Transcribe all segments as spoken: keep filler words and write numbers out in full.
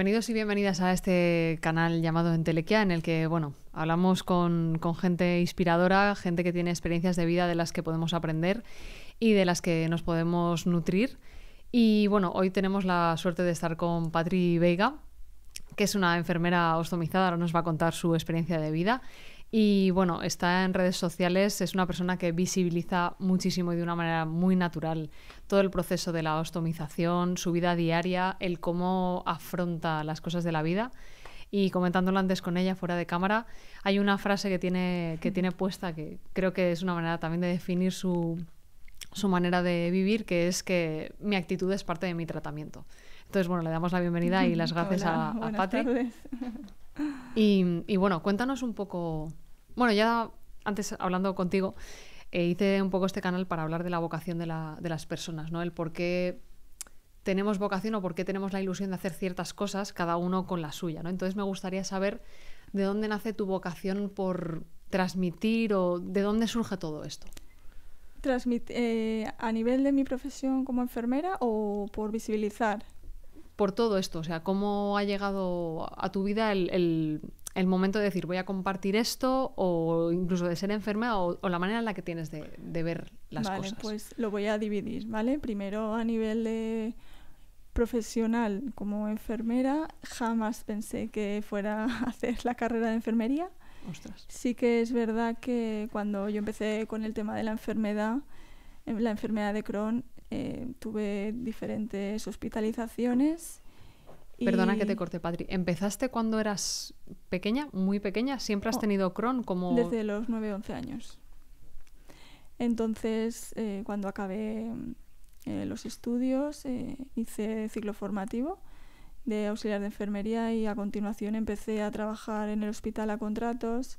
Bienvenidos y bienvenidas a este canal llamado Entelequia, en el que, bueno, hablamos con, con gente inspiradora, gente que tiene experiencias de vida de las que podemos aprender y de las que nos podemos nutrir. Y bueno, hoy tenemos la suerte de estar con Patri Veiga, que es una enfermera ostomizada. Ahora nos va a contar su experiencia de vida. Y bueno, está en redes sociales, es una persona que visibiliza muchísimo y de una manera muy natural todo el proceso de la ostomización, su vida diaria, el cómo afronta las cosas de la vida. Y comentándolo antes con ella fuera de cámara, hay una frase que tiene, que tiene puesta, que creo que es una manera también de definir su, su manera de vivir, que es que mi actitud es parte de mi tratamiento. Entonces, bueno, le damos la bienvenida y las gracias Hola, a, a Patri. Buenas tardes. Y, y bueno, cuéntanos un poco... Bueno, ya antes hablando contigo, eh, hice un poco este canal para hablar de la vocación de, la, de las personas, ¿no? El por qué tenemos vocación o por qué tenemos la ilusión de hacer ciertas cosas, cada uno con la suya, ¿no? Entonces me gustaría saber de dónde nace tu vocación por transmitir o de dónde surge todo esto. Transmit, eh, ¿A nivel de mi profesión como enfermera o por visibilizar? Por todo esto, o sea, ¿cómo ha llegado a tu vida el, el, el momento de decir voy a compartir esto o incluso de ser enferma o, o la manera en la que tienes de, de ver las vale, cosas? Vale, pues lo voy a dividir, ¿vale? Primero a nivel de profesional como enfermera, jamás pensé que fuera a hacer la carrera de enfermería. Ostras. Sí que es verdad que cuando yo empecé con el tema de la enfermedad, la enfermedad de Crohn, Eh, tuve diferentes hospitalizaciones. Y... Perdona que te corte, Patri. ¿Empezaste cuando eras pequeña, muy pequeña? ¿Siempre has oh, tenido Crohn? Como... Desde los nueve a once años. Entonces, eh, cuando acabé eh, los estudios, eh, hice ciclo formativo de auxiliar de enfermería y a continuación empecé a trabajar en el hospital a contratos.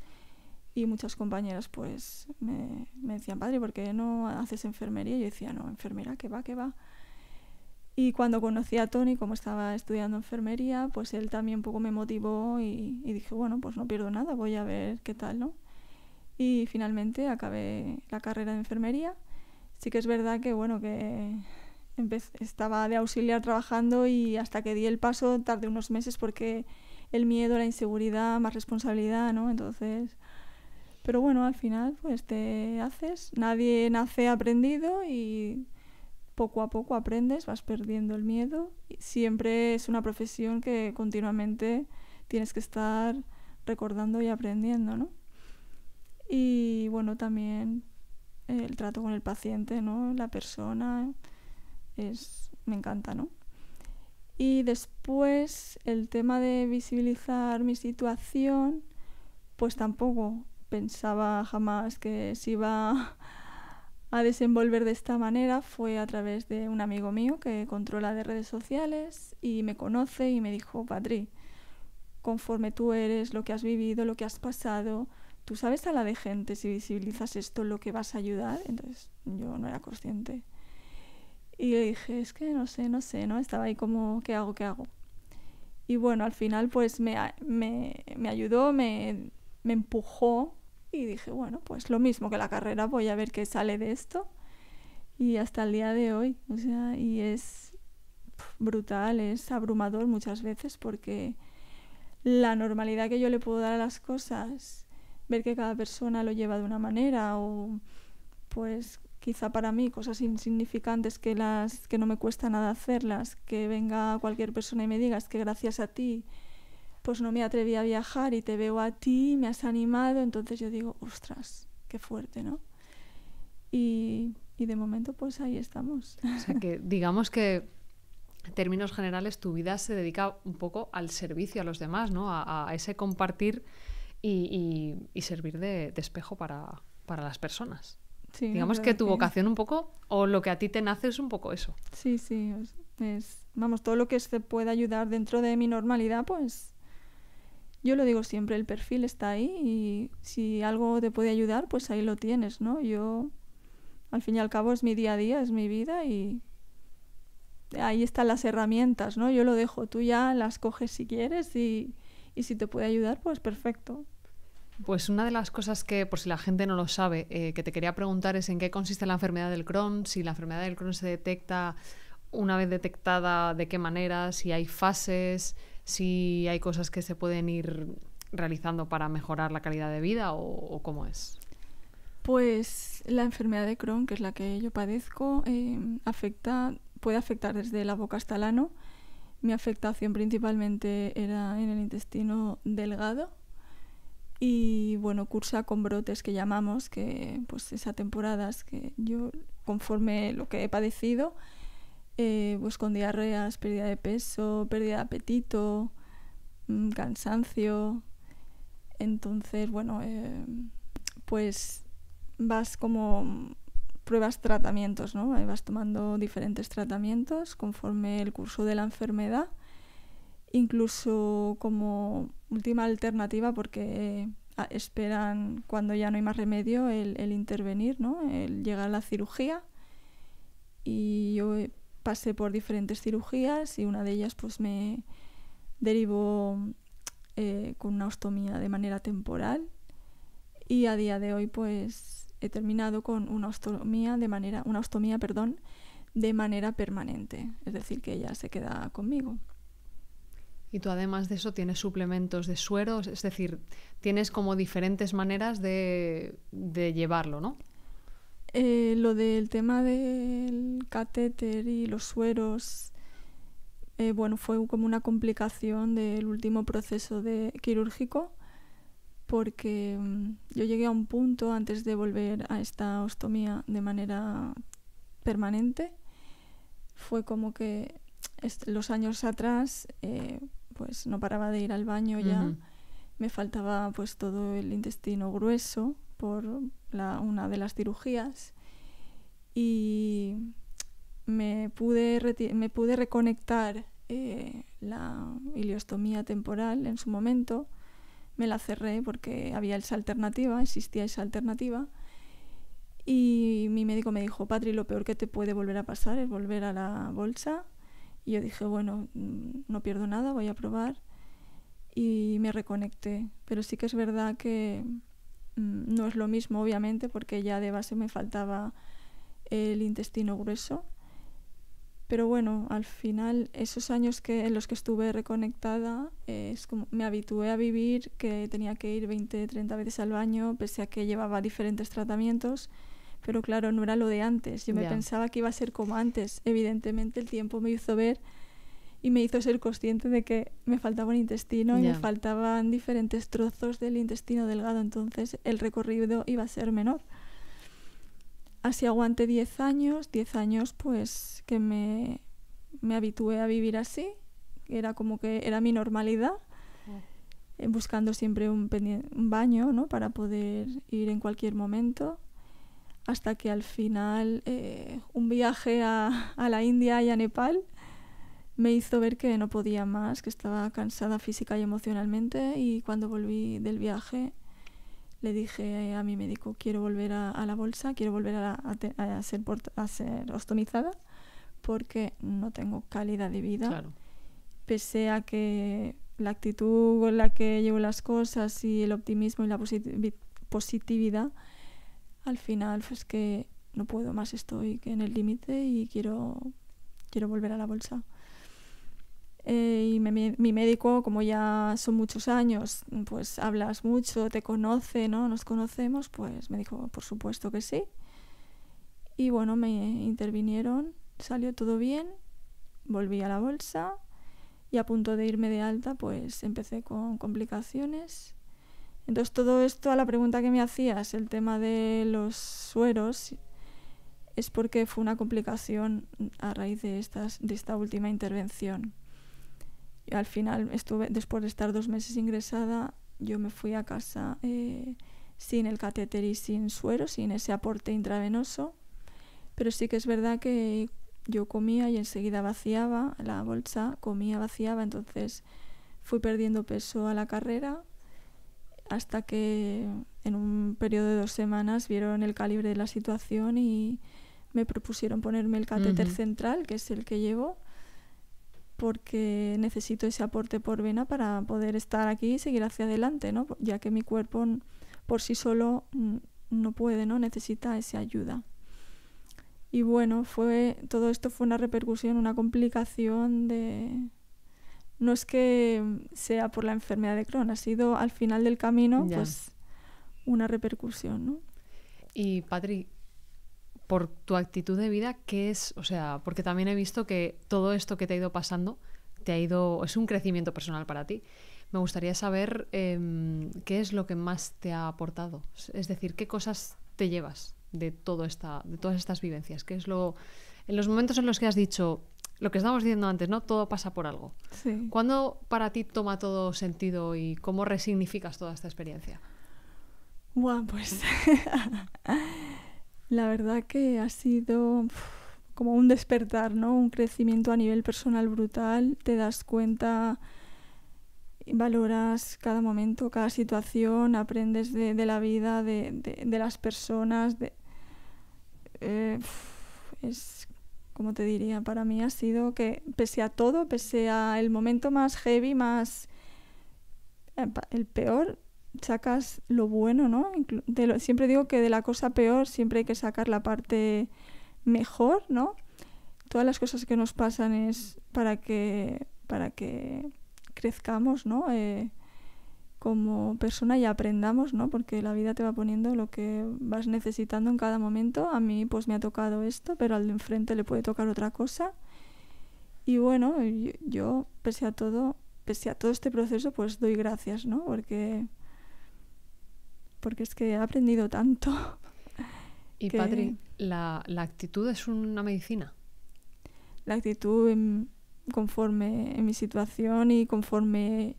Y muchas compañeras pues me, me decían, Patri, ¿por qué no haces enfermería? Y yo decía, no, enfermera, que va, que va. Y cuando conocí a Tony, como estaba estudiando enfermería, pues él también un poco me motivó y, y dije, bueno, pues no pierdo nada, voy a ver qué tal, ¿no? Y finalmente acabé la carrera de enfermería. Sí que es verdad que, bueno, que estaba de auxiliar trabajando y hasta que di el paso tardé unos meses porque el miedo, la inseguridad, más responsabilidad, ¿no? Entonces... Pero bueno, al final pues te haces, nadie nace aprendido y poco a poco aprendes, vas perdiendo el miedo. Siempre es una profesión que continuamente tienes que estar recordando y aprendiendo, ¿no? Y bueno, también el trato con el paciente, ¿no? La persona, es, me encanta, ¿no? Y después el tema de visibilizar mi situación, pues tampoco... pensaba jamás que se iba a desenvolver de esta manera. Fue a través de un amigo mío que controla de redes sociales y me conoce y me dijo, Patri, conforme tú eres, lo que has vivido, lo que has pasado, tú sabes a la de gente si visibilizas esto lo que vas a ayudar. Entonces yo no era consciente. Y le dije, es que no sé, no sé, ¿no? Estaba ahí como, ¿qué hago, qué hago? Y bueno, al final pues me, me, me ayudó, me, me empujó. Y dije, bueno, pues lo mismo que la carrera, voy a ver qué sale de esto. Y hasta el día de hoy, o sea, y es brutal, es abrumador muchas veces porque la normalidad que yo le puedo dar a las cosas, ver que cada persona lo lleva de una manera o pues quizá para mí cosas insignificantes que, las, que no me cuesta nada hacerlas, que venga cualquier persona y me digas que gracias a ti pues no me atreví a viajar y te veo a ti, me has animado, entonces yo digo, ostras, qué fuerte, ¿no? Y, y de momento pues ahí estamos. O sea que digamos que en términos generales tu vida se dedica un poco al servicio a los demás, ¿no? A, a ese compartir y, y, y servir de, de espejo para, para las personas. Sí, digamos que tu que... vocación un poco, o lo que a ti te nace es un poco eso. Sí, sí, es, es, vamos, todo lo que se pueda ayudar dentro de mi normalidad pues... Yo lo digo siempre, el perfil está ahí y si algo te puede ayudar, pues ahí lo tienes, ¿no? Yo, al fin y al cabo, es mi día a día, es mi vida y ahí están las herramientas, ¿no? Yo lo dejo, tú ya las coges si quieres y, y si te puede ayudar, pues perfecto. Pues una de las cosas que, por si la gente no lo sabe, eh, que te quería preguntar es en qué consiste la enfermedad del Crohn, si la enfermedad del Crohn se detecta una vez detectada, de qué manera, si hay fases... si hay cosas que se pueden ir realizando para mejorar la calidad de vida o, o cómo es. Pues la enfermedad de Crohn, que es la que yo padezco, eh, afecta, puede afectar desde la boca hasta el ano. Mi afectación principalmente era en el intestino delgado y bueno, cursa con brotes que llamamos, que pues esas temporadas que yo, conforme lo que he padecido, eh, pues con diarreas, pérdida de peso, pérdida de apetito, mmm, cansancio. Entonces, bueno, eh, pues vas como... pruebas tratamientos, ¿no? Vas tomando diferentes tratamientos conforme el curso de la enfermedad, incluso como última alternativa, porque esperan cuando ya no hay más remedio el, el intervenir, ¿no? El llegar a la cirugía. Y yo pasé por diferentes cirugías y una de ellas pues me derivó eh, con una ostomía de manera temporal y a día de hoy pues he terminado con una ostomía de manera, una ostomía, perdón, de manera permanente. Es decir, que ella se queda conmigo. Y tú, además de eso, tienes suplementos de sueros, es decir, tienes como diferentes maneras de, de llevarlo, ¿no? Eh, lo del tema del catéter y los sueros, eh, bueno, fue como una complicación del último proceso de, quirúrgico, porque yo llegué a un punto antes de volver a esta ostomía de manera permanente. Fue como que los años atrás eh, pues no paraba de ir al baño ya. Uh-huh. Me faltaba pues todo el intestino grueso por la, una de las cirugías y me pude, reti- me pude reconectar eh, la ileostomía temporal en su momento. Me la cerré porque había esa alternativa, existía esa alternativa y mi médico me dijo: Patri, lo peor que te puede volver a pasar es volver a la bolsa. Y yo dije, bueno, no pierdo nada, voy a probar, y me reconecté. Pero sí que es verdad que mmm, no es lo mismo, obviamente, porque ya de base me faltaba el intestino grueso. Pero bueno, al final, esos años que, en los que estuve reconectada, eh, es como, me habitué a vivir, que tenía que ir veinte, treinta veces al baño, pese a que llevaba diferentes tratamientos. Pero claro, no era lo de antes. Yo me yeah. pensaba que iba a ser como antes. Evidentemente, el tiempo me hizo ver y me hizo ser consciente de que me faltaba un intestino yeah. y me faltaban diferentes trozos del intestino delgado. Entonces, el recorrido iba a ser menor. Así aguanté diez años, diez años pues que me, me habitué a vivir así, era como que era mi normalidad, eh, buscando siempre un, un baño, ¿no? Para poder ir en cualquier momento, hasta que al final eh, un viaje a, a la India y a Nepal me hizo ver que no podía más, que estaba cansada física y emocionalmente, y cuando volví del viaje le dije a mi médico: quiero volver a, a la bolsa, quiero volver a, a, te, a, ser port- a ser ostomizada porque no tengo calidad de vida. Claro. Pese a que la actitud con la que llevo las cosas y el optimismo y la posit- positividad, al final pues que no puedo más, estoy en el límite y quiero, quiero volver a la bolsa. Eh, y me, mi médico, como ya son muchos años, pues hablas mucho, te conoce, ¿no? Nos conocemos, pues me dijo, por supuesto que sí. Y bueno, me intervinieron, salió todo bien, volví a la bolsa y a punto de irme de alta, pues empecé con complicaciones. Entonces, todo esto a la pregunta que me hacías, el tema de los sueros, es porque fue una complicación a raíz de, estas, de esta última intervención. Al final, estuve, después de estar dos meses ingresada, yo me fui a casa eh, sin el catéter y sin suero, sin ese aporte intravenoso. Pero sí que es verdad que yo comía y enseguida vaciaba la bolsa, comía, vaciaba. Entonces fui perdiendo peso a la carrera hasta que en un periodo de dos semanas vieron el calibre de la situación y me propusieron ponerme el catéter uh-huh. central, que es el que llevo, porque necesito ese aporte por vena para poder estar aquí y seguir hacia adelante, ¿no? Ya que mi cuerpo por sí solo no puede, ¿no? Necesita esa ayuda. Y bueno, fue, todo esto fue una repercusión, una complicación de, no es que sea por la enfermedad de Crohn, ha sido al final del camino, ya, pues una repercusión, ¿no? Y Patri, por tu actitud de vida, ¿qué es? O sea, porque también he visto que todo esto que te ha ido pasando te ha ido, es un crecimiento personal para ti. Me gustaría saber eh, qué es lo que más te ha aportado. Es decir, ¿qué cosas te llevas de, todo esta, de todas estas vivencias? ¿Qué es lo, en los momentos en los que has dicho lo que estábamos diciendo antes, ¿no? Todo pasa por algo. Sí. ¿Cuándo para ti toma todo sentido y cómo resignificas toda esta experiencia? Bueno, pues la verdad que ha sido como un despertar, ¿no? Un crecimiento a nivel personal brutal. Te das cuenta, valoras cada momento, cada situación, aprendes de, de la vida, de, de, de las personas. De, eh, es, como te diría, para mí ha sido que pese a todo, pese a el momento más heavy, más el peor, sacas lo bueno, ¿no? De lo, siempre digo que de la cosa peor siempre hay que sacar la parte mejor, ¿no? Todas las cosas que nos pasan es para que, para que crezcamos, ¿no? Eh, como persona y aprendamos, ¿no? Porque la vida te va poniendo lo que vas necesitando en cada momento. A mí pues me ha tocado esto, pero al de enfrente le puede tocar otra cosa. Y bueno, yo, yo pese a todo, pese a todo este proceso, pues doy gracias, ¿no? Porque... porque es que he aprendido tanto. Y que... Patri, ¿la, la actitud es una medicina? La actitud en, conforme en mi situación y conforme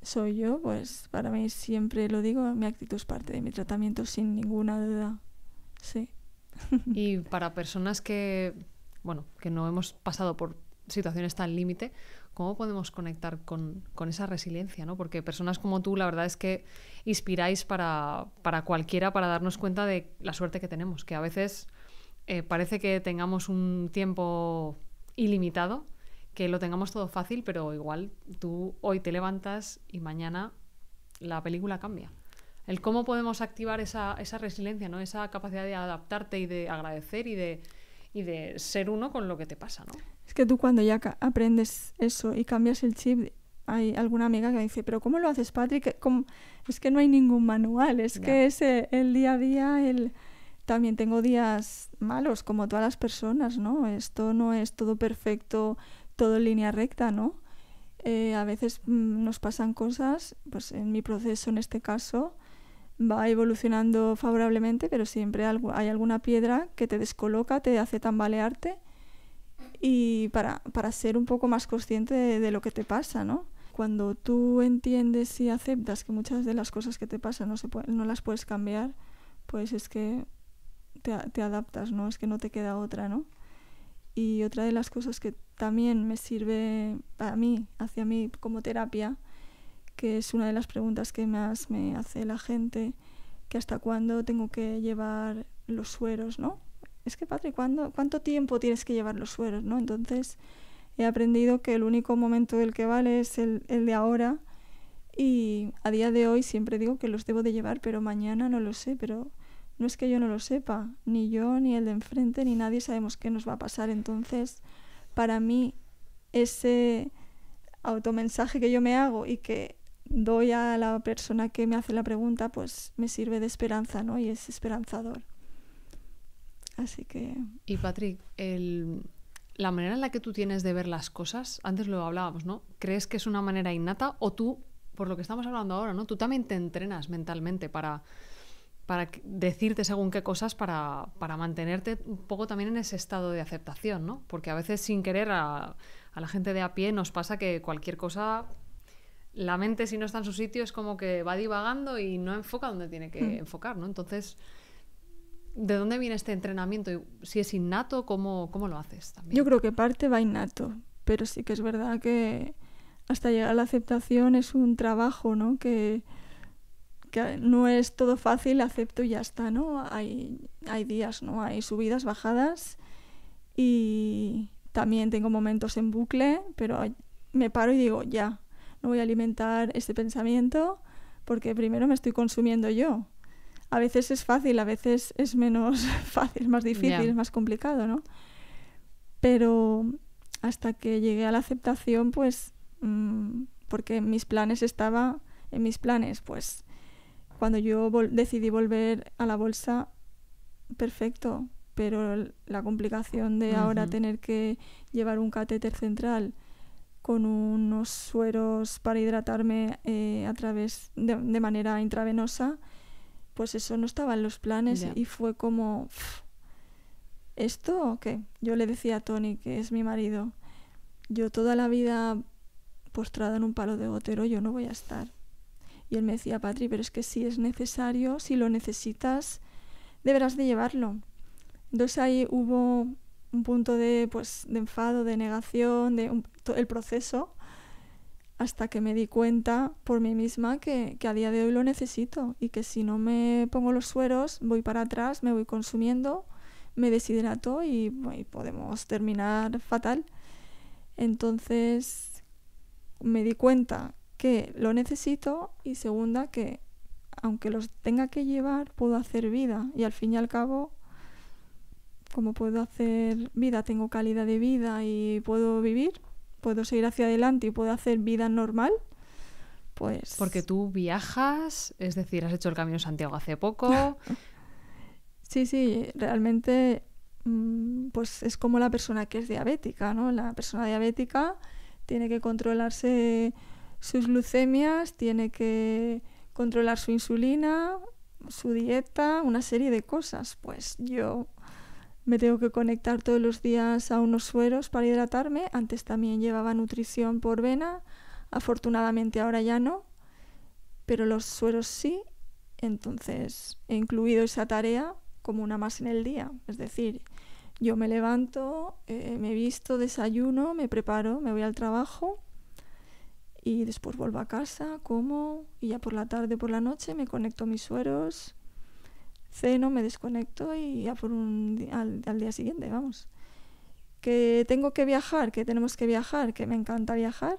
soy yo, pues para mí siempre lo digo, mi actitud es parte de mi tratamiento sin ninguna duda. Sí. Y para personas que, bueno, que no hemos pasado por situaciones tan límite, ¿cómo podemos conectar con, con esa resiliencia, ¿no? Porque personas como tú, la verdad es que inspiráis para, para cualquiera, para darnos cuenta de la suerte que tenemos, que a veces eh, parece que tengamos un tiempo ilimitado, que lo tengamos todo fácil, pero igual tú hoy te levantas y mañana la película cambia. El cómo podemos activar esa, esa resiliencia, ¿no? Esa capacidad de adaptarte y de agradecer y de... y de ser uno con lo que te pasa, ¿no? Es que tú cuando ya aprendes eso y cambias el chip, hay alguna amiga que dice, pero ¿cómo lo haces, Patrick? ¿Cómo? Es que no hay ningún manual, es ya. que es el, el día a día, el... también tengo días malos, como todas las personas, ¿no? Esto no es todo perfecto, todo en línea recta, ¿no? Eh, a veces mmm, nos pasan cosas, pues en mi proceso en este caso... va evolucionando favorablemente, pero siempre hay alguna piedra que te descoloca, te hace tambalearte y para, para ser un poco más consciente de, de lo que te pasa, ¿no? Cuando tú entiendes y aceptas que muchas de las cosas que te pasan no, se puede, no las puedes cambiar, pues es que te, te adaptas, ¿no? Es que no te queda otra, ¿no? Y otra de las cosas que también me sirve para mí, hacia mí como terapia, que es una de las preguntas que más me hace la gente, que hasta cuándo tengo que llevar los sueros, ¿no? Es que, Patri, ¿cuánto tiempo tienes que llevar los sueros, no? Entonces, he aprendido que el único momento del que vale es el, el de ahora, y a día de hoy siempre digo que los debo de llevar, pero mañana no lo sé, pero no es que yo no lo sepa, ni yo, ni el de enfrente, ni nadie sabemos qué nos va a pasar. Entonces, para mí, ese automensaje que yo me hago y que doy a la persona que me hace la pregunta, pues me sirve de esperanza, ¿no? Y es esperanzador. Así que... Y Patrick, el... la manera en la que tú tienes de ver las cosas, antes lo hablábamos, ¿no? ¿Crees que es una manera innata o tú, por lo que estamos hablando ahora, ¿no? Tú también te entrenas mentalmente para, para decirte según qué cosas, para, para mantenerte un poco también en ese estado de aceptación, ¿no? Porque a veces sin querer a, a la gente de a pie nos pasa que cualquier cosa... la mente, si no está en su sitio, es como que va divagando y no enfoca donde tiene que mm. enfocar, ¿no? Entonces, ¿de dónde viene este entrenamiento? Si es innato, ¿cómo, cómo lo haces también? Yo creo que parte va innato, pero sí que es verdad que hasta llegar a la aceptación es un trabajo, ¿no? Que, que no es todo fácil, acepto y ya está, ¿no? Hay, hay días, ¿no? Hay subidas, bajadas y también tengo momentos en bucle, pero me paro y digo, ya, no voy a alimentar este pensamiento porque primero me estoy consumiendo yo. A veces es fácil, a veces es menos fácil, es más difícil, yeah. es más complicado, ¿no? Pero hasta que llegué a la aceptación, pues mmm, porque mis planes estaba en mis planes, pues cuando yo vol- decidí volver a la bolsa, perfecto, pero la complicación de ahora uh-huh. tener que llevar un catéter central con unos sueros para hidratarme eh, a través de, de manera intravenosa, pues eso no estaba en los planes yeah. y fue como pff, ¿esto o qué? Yo le decía a Tony, que es mi marido, yo toda la vida postrada en un palo de gotero, yo no voy a estar. Y él me decía, Patri, pero es que si es necesario, si lo necesitas, deberás de llevarlo. Entonces ahí hubo un punto de, pues, de enfado, de negación, de un, todo el proceso, hasta que me di cuenta por mí misma que, que a día de hoy lo necesito y que si no me pongo los sueros, voy para atrás, me voy consumiendo, me deshidrato y, y podemos terminar fatal. Entonces me di cuenta que lo necesito y segunda que aunque los tenga que llevar puedo hacer vida y al fin y al cabo como puedo hacer vida, tengo calidad de vida y puedo vivir, puedo seguir hacia adelante y puedo hacer vida normal, pues... Porque tú viajas, es decir, has hecho el Camino de Santiago hace poco... Sí, sí, realmente pues es como la persona que es diabética, ¿no? La persona diabética tiene que controlarse sus glucemias, tiene que controlar su insulina, su dieta, una serie de cosas. Pues yo me tengo que conectar todos los días a unos sueros para hidratarme. Antes también llevaba nutrición por vena, afortunadamente ahora ya no, pero los sueros sí. Entonces he incluido esa tarea como una más en el día, es decir, yo me levanto, eh, me visto, desayuno, me preparo, me voy al trabajo y después vuelvo a casa, como y ya por la tarde, por la noche me conecto mis sueros, ceno, me desconecto y ya por un al, al día siguiente, vamos. Que tengo que viajar, que tenemos que viajar, que me encanta viajar,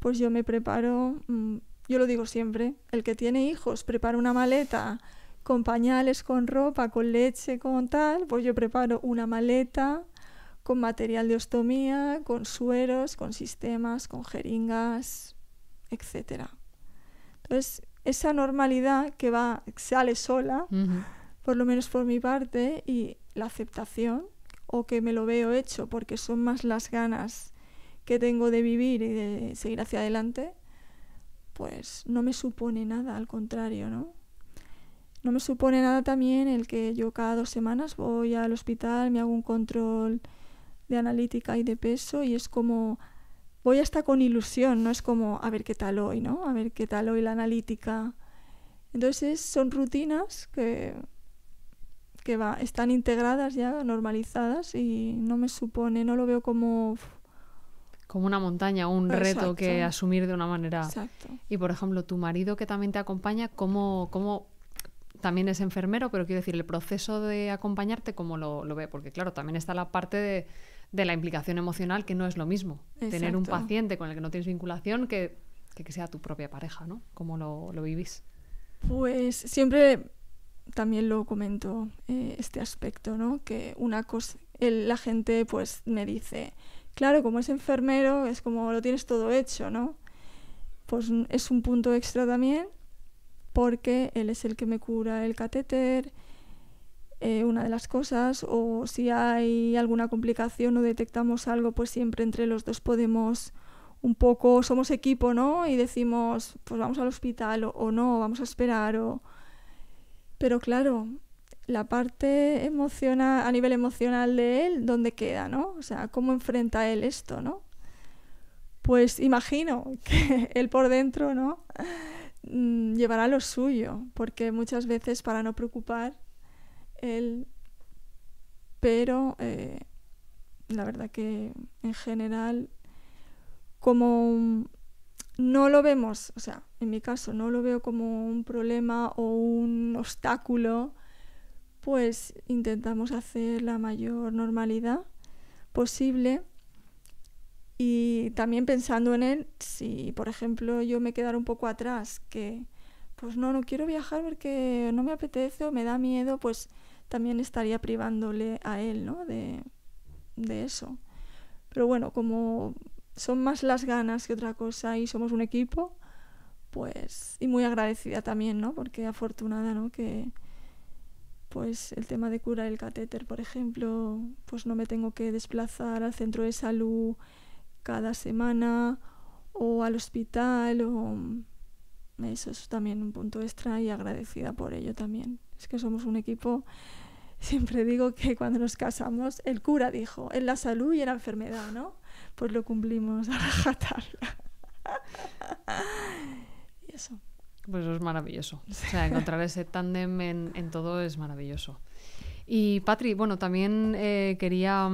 pues yo me preparo, mmm, yo lo digo siempre, el que tiene hijos prepara una maleta con pañales, con ropa, con leche, con tal, pues yo preparo una maleta con material de ostomía, con sueros, con sistemas, con jeringas, etcétera. Entonces, esa normalidad que va, sale sola, uh-huh. por lo menos por mi parte, y la aceptación, o que me lo veo hecho porque son más las ganas que tengo de vivir y de seguir hacia adelante, pues no me supone nada, al contrario, ¿no? No me supone nada también el que yo cada dos semanas voy al hospital, me hago un control de analítica y de peso y es como, voy hasta con ilusión, no es como a ver qué tal hoy, ¿no? A ver qué tal hoy la analítica. Entonces son rutinas que, que va, están integradas ya, normalizadas y no me supone, no lo veo como... Como una montaña, un Exacto. reto que asumir de una manera. Exacto. Y por ejemplo, tu marido que también te acompaña, ¿cómo...? cómo también es enfermero, pero quiero decir, el proceso de acompañarte, ¿cómo lo, lo ve? Porque claro, también está la parte de, de la implicación emocional, que no es lo mismo. Exacto. Tener un paciente con el que no tienes vinculación que, que, que sea tu propia pareja, ¿no? ¿Cómo lo, lo vivís? Pues siempre también lo comento eh, este aspecto, ¿no? Que una cosa, el, la gente pues me dice, claro, como es enfermero, es como lo tienes todo hecho, ¿no? Pues es un punto extra también, porque él es el que me cura el catéter, eh, una de las cosas, o si hay alguna complicación o detectamos algo, pues siempre entre los dos podemos un poco, somos equipo, ¿no? Y decimos, pues vamos al hospital o, o no, vamos a esperar, o... Pero claro, la parte emocional, a nivel emocional de él, ¿dónde queda, no? O sea, ¿cómo enfrenta él esto, no? Pues imagino que él por dentro, ¿no? llevará lo suyo, porque muchas veces para no preocupar él, pero eh, la verdad que en general como no lo vemos, o sea, en mi caso no lo veo como un problema o un obstáculo, pues intentamos hacer la mayor normalidad posible. Y también pensando en él, si por ejemplo yo me quedara un poco atrás, que pues no, no quiero viajar porque no me apetece o me da miedo, pues también estaría privándole a él, ¿no? de, de eso. Pero bueno, como son más las ganas que otra cosa y somos un equipo, pues, y muy agradecida también, ¿no? Porque afortunada, ¿no? Que, pues, el tema de curar el catéter, por ejemplo, pues no me tengo que desplazar al centro de salud cada semana o al hospital, o eso es también un punto extra, y agradecida por ello también. Es que somos un equipo. Siempre digo que cuando nos casamos, el cura dijo, en la salud y en la enfermedad, ¿no? Pues lo cumplimos a rajatabla. Y eso. Pues eso es maravilloso. O sea, encontrar ese tándem en, en todo es maravilloso. Y, Patri, bueno, también eh, quería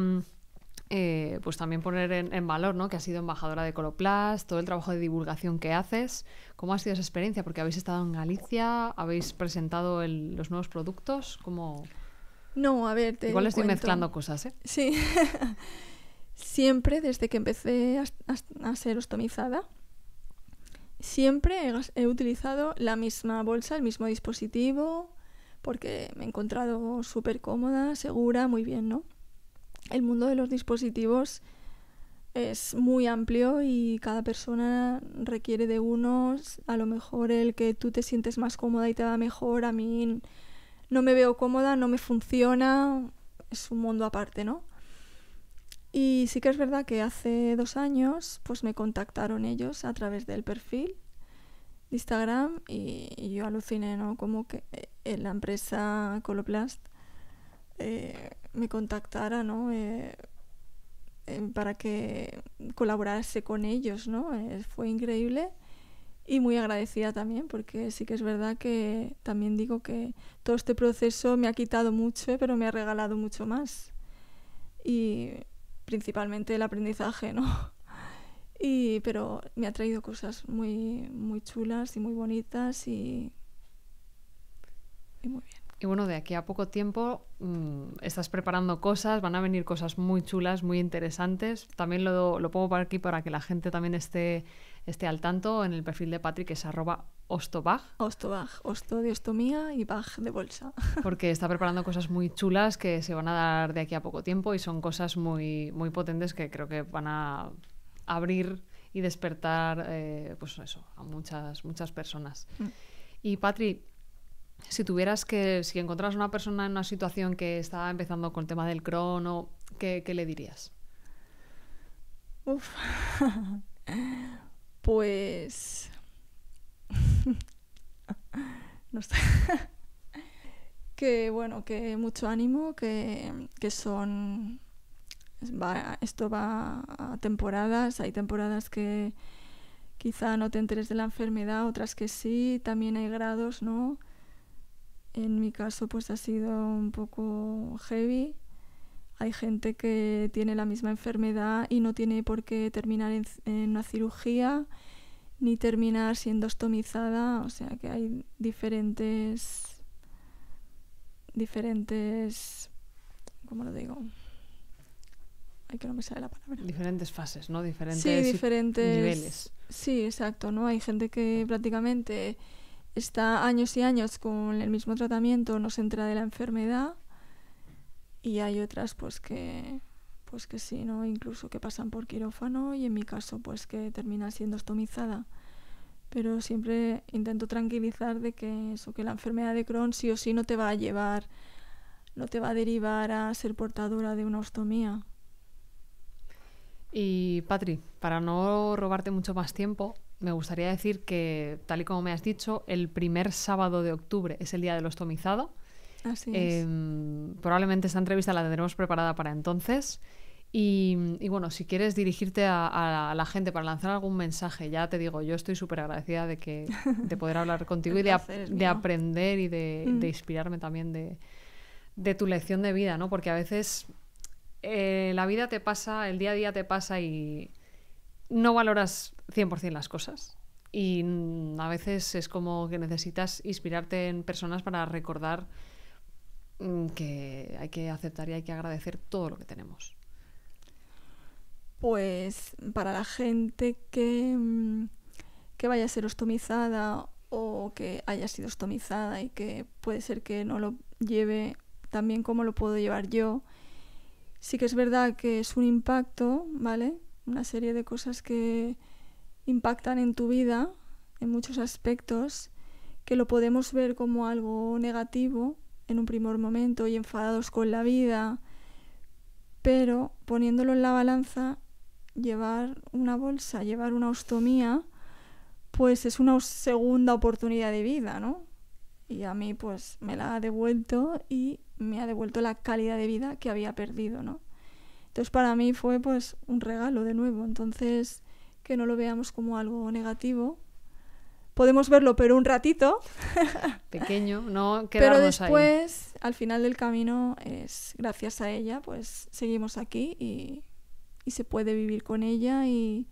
eh, pues también poner en, en valor, ¿no?, que has sido embajadora de Coloplast, todo el trabajo de divulgación que haces. ¿Cómo ha sido esa experiencia? Porque habéis estado en Galicia, habéis presentado el, los nuevos productos. ¿Cómo...? No, a ver, te Igual estoy cuento. mezclando cosas, ¿eh? Sí. Siempre, desde que empecé a, a, a ser ostomizada, siempre he, he utilizado la misma bolsa, el mismo dispositivo, porque me he encontrado súper cómoda, segura, muy bien, ¿no? El mundo de los dispositivos es muy amplio y cada persona requiere de unos. A lo mejor el que tú te sientes más cómoda y te va mejor, a mí... no me veo cómoda, no me funciona, es un mundo aparte, ¿no? Y sí que es verdad que hace dos años pues me contactaron ellos a través del perfil de Instagram y, y yo aluciné, ¿no? Como que en la empresa Coloplast eh, me contactara, ¿no? Eh, eh, para que colaborase con ellos, ¿no? Eh, fue increíble. Y muy agradecida también, porque sí que es verdad que también digo que todo este proceso me ha quitado mucho, pero me ha regalado mucho más. Y principalmente el aprendizaje, ¿no? Y, pero me ha traído cosas muy, muy chulas y muy bonitas y, y muy bien. Y bueno, de aquí a poco tiempo mmm, estás preparando cosas, van a venir cosas muy chulas, muy interesantes. También lo, lo pongo por aquí para que la gente también esté, esté al tanto en el perfil de Patri, que es arroba ostobag. Ostobag, osto de ostomía y bag de bolsa. Porque está preparando cosas muy chulas que se van a dar de aquí a poco tiempo y son cosas muy, muy potentes que creo que van a abrir y despertar eh, pues eso, a muchas, muchas personas. Mm. Y Patri... Si tuvieras que, si encontraras una persona en una situación que está empezando con el tema del Crohn, ¿qué, qué le dirías? Uf. Pues... no sé. Que bueno, que mucho ánimo, que, que son... Va, esto va a temporadas, hay temporadas que quizá no te enteres de la enfermedad, otras que sí, también hay grados, ¿no? En mi caso pues ha sido un poco heavy. Hay gente que tiene la misma enfermedad y no tiene por qué terminar en, en una cirugía ni terminar siendo ostomizada. O sea que hay diferentes... Diferentes... ¿Cómo lo digo? Ay, que no me sale la palabra. Diferentes fases, ¿no? Diferentes, sí, diferentes niveles. Sí, exacto, ¿no? Hay gente que prácticamente... está años y años con el mismo tratamiento, no se entera de la enfermedad, y hay otras pues que pues que sí, ¿no? Incluso que pasan por quirófano, y en mi caso pues que termina siendo ostomizada. Pero siempre intento tranquilizar de que eso, que la enfermedad de Crohn sí o sí no te va a llevar, no te va a derivar a ser portadora de una ostomía. Y Patri, para no robarte mucho más tiempo, me gustaría decir que, tal y como me has dicho, el primer sábado de octubre es el día del ostomizado. Así es. Eh, probablemente esta entrevista la tendremos preparada para entonces. Y, y bueno, si quieres dirigirte a, a la gente para lanzar algún mensaje, ya te digo, yo estoy súper agradecida de, que, de poder hablar contigo y de, ap de aprender y de, mm. de inspirarme también de, de tu lección de vida, ¿no? Porque a veces eh, la vida te pasa, el día a día te pasa y... no valoras cien por cien las cosas y a veces es como que necesitas inspirarte en personas para recordar que hay que aceptar y hay que agradecer todo lo que tenemos. Pues para la gente que, que vaya a ser ostomizada o que haya sido ostomizada y que puede ser que no lo lleve tan bien como lo puedo llevar yo, sí que es verdad que es un impacto, ¿vale? una serie de cosas que impactan en tu vida, en muchos aspectos, que lo podemos ver como algo negativo en un primer momento y enfadados con la vida, pero poniéndolo en la balanza, llevar una bolsa, llevar una ostomía, pues es una segunda oportunidad de vida, ¿no? Y a mí pues me la ha devuelto y me ha devuelto la calidad de vida que había perdido, ¿no? Entonces para mí fue pues un regalo de nuevo, entonces que no lo veamos como algo negativo. Podemos verlo, pero un ratito. Pequeño, no quedarnos ahí. Pero después, ahí. Al final del camino, es gracias a ella, pues seguimos aquí y, y se puede vivir con ella y,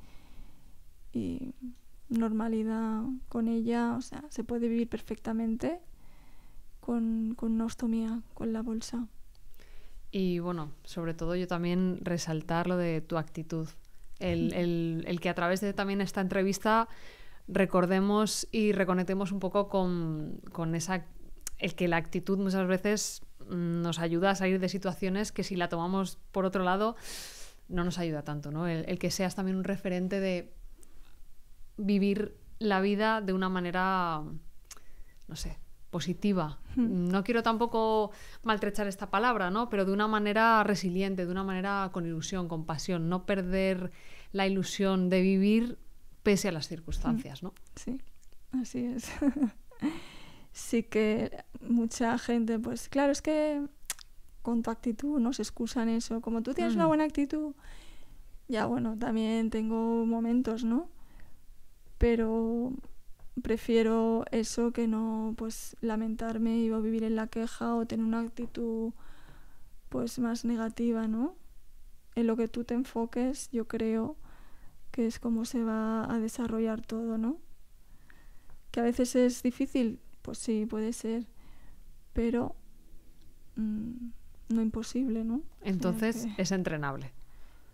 y normalidad con ella. O sea, se puede vivir perfectamente con, con una ostomía, con la bolsa. Y bueno, sobre todo yo también resaltar lo de tu actitud. El, el, el que a través de también esta entrevista recordemos y reconectemos un poco con, con esa, el que la actitud muchas veces nos ayuda a salir de situaciones que si la tomamos por otro lado no nos ayuda tanto, ¿no? El, el que seas también un referente de vivir la vida de una manera, no sé, positiva. No quiero tampoco maltrechar esta palabra, ¿no? Pero de una manera resiliente, de una manera con ilusión, con pasión, no perder la ilusión de vivir pese a las circunstancias, ¿no? Sí, así es. Sí que mucha gente, pues claro, es que con tu actitud, ¿no? Se excusan eso. Como tú tienes mm. una buena actitud, ya bueno, también tengo momentos, ¿no? Pero prefiero eso que no, pues, lamentarme y vivir en la queja o tener una actitud, pues, más negativa, ¿no? En lo que tú te enfoques, yo creo que es como se va a desarrollar todo, ¿no? Que a veces es difícil, pues sí, puede ser, pero mmm, no imposible, ¿no? Entonces, o sea, que es entrenable.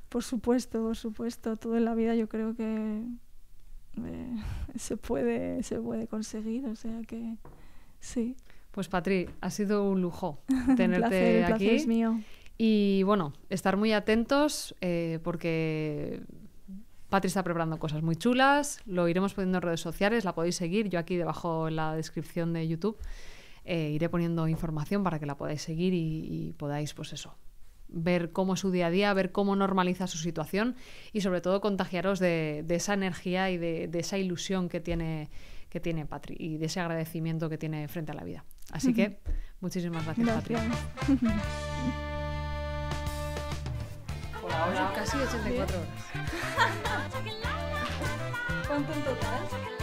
Por supuesto, por supuesto, todo en la vida yo creo que eh, se puede, se puede conseguir, o sea que sí. Pues Patri, ha sido un lujo tenerte un placer, el aquí. Placer es mío. Y bueno, estar muy atentos eh, porque Patri está preparando cosas muy chulas, lo iremos poniendo en redes sociales, la podéis seguir, yo aquí debajo en la descripción de YouTube eh, iré poniendo información para que la podáis seguir y, y podáis, pues eso, ver cómo es su día a día, ver cómo normaliza su situación y sobre todo contagiaros de, de esa energía y de, de esa ilusión que tiene, que tiene Patri y de ese agradecimiento que tiene frente a la vida. Así que muchísimas gracias, gracias. Patri. Hola, hola. Casi ochenta y cuatro horas. ¿Cuánto en total?